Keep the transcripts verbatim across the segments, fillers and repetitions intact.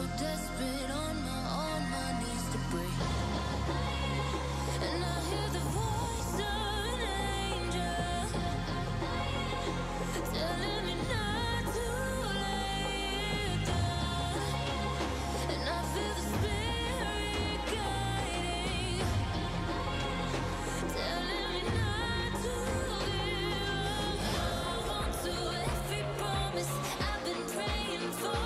so desperate on my own, my knees to break. And I hear the voice of an angel telling me not to lay it down. And I feel the spirit guiding, telling me not to give up. I want to every promise I've been praying for.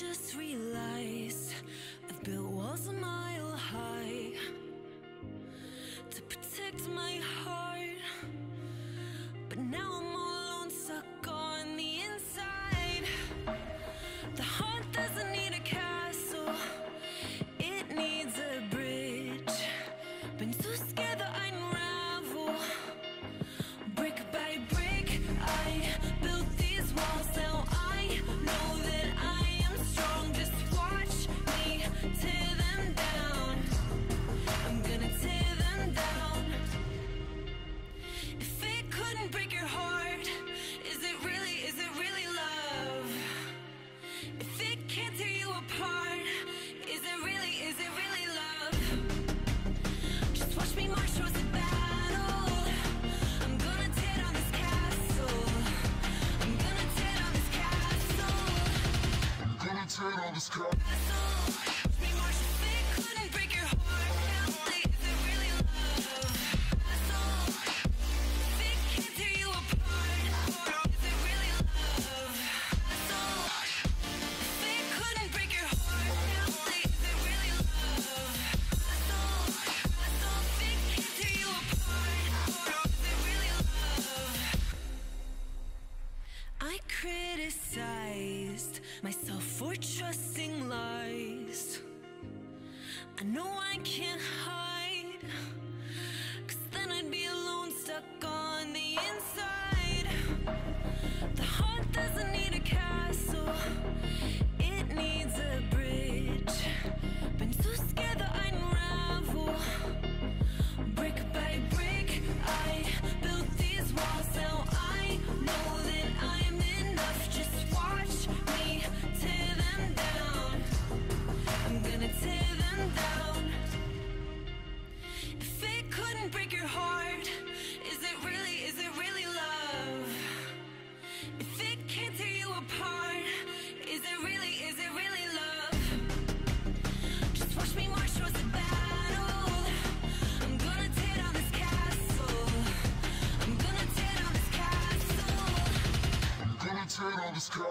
Just realized I've built walls a mile high to protect my heart, but now I'm all alone, stuck on the inside. The heart doesn't need a castle, it needs a bridge. Been too scared that I unravel, brick by brick I built these walls. Now I know that I this girl.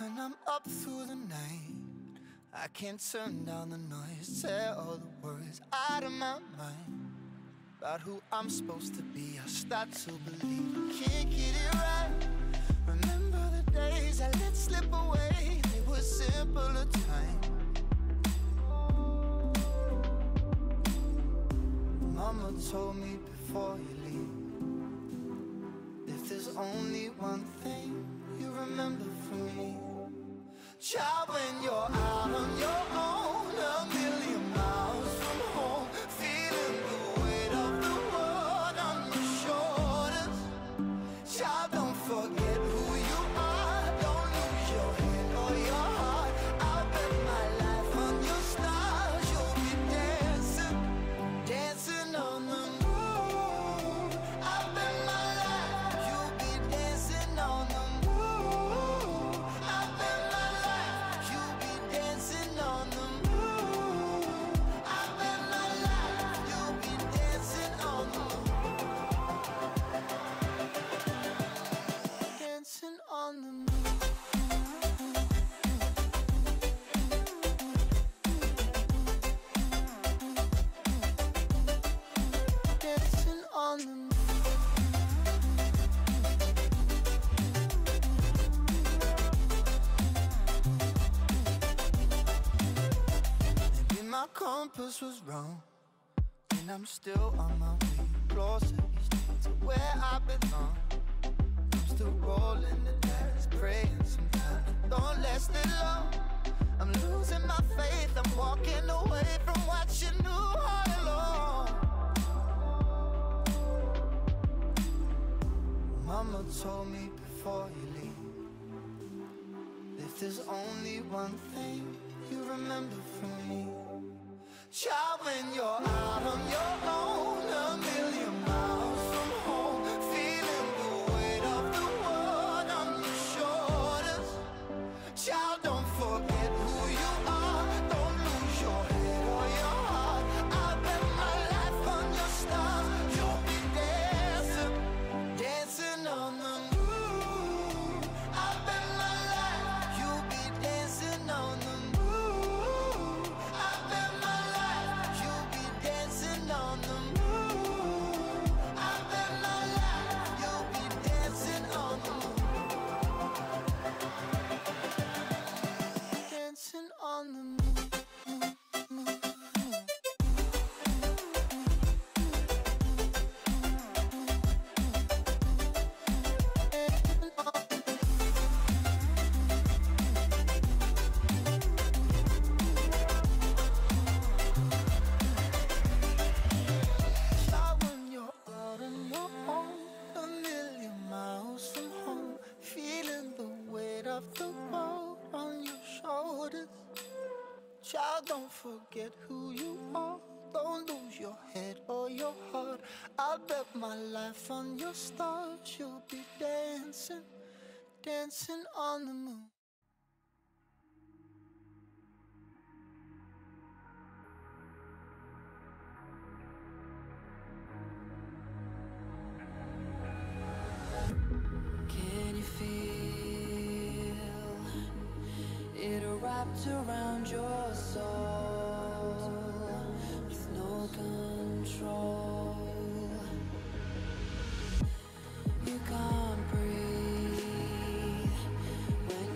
When I'm up through the night, I can't turn down the noise. Tear all the worries out of my mind about who I'm supposed to be. I start to believe I can't get it right. Remember the days I let slip away, they were simpler times. Mama told me before you leave, if there's only one thing you remember from me, child, when you're out on your own, a million miles from home, feeling the weight of the world on your shoulders, child, don't forget who you are. Don't lose your head or your heart. I'll bet my life on your stars. You'll be dancing, dancing on the moon. I'll bet my life you'll be dancing on the moon. Compass was wrong, and I'm still on my way, closer to where I belong. I'm still rolling the dice, praying sometimes I don't last it long. I'm losing my faith, I'm walking away from what you knew all along. Mama told me before you leave, if there's only one thing you remember from me, child, when you're out on your own, a million miles from home, feeling the weight of the world on your shoulders, child, don't forget who you are. Don't lose your head or your heart. I bet my life on your stars. You'll be dancing, dancing on the moon. I bet my life you'll be dancing on the moon. Child, don't forget who you are. Don't lose your head or your heart. I'll bet my life on your stars. You'll be dancing, dancing on the moon. Can you feel it wrapped around your soul with no control? You can't breathe when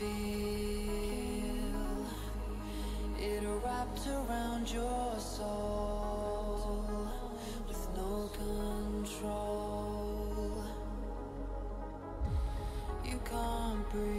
feel it wrapped around your soul with no control. You can't breathe.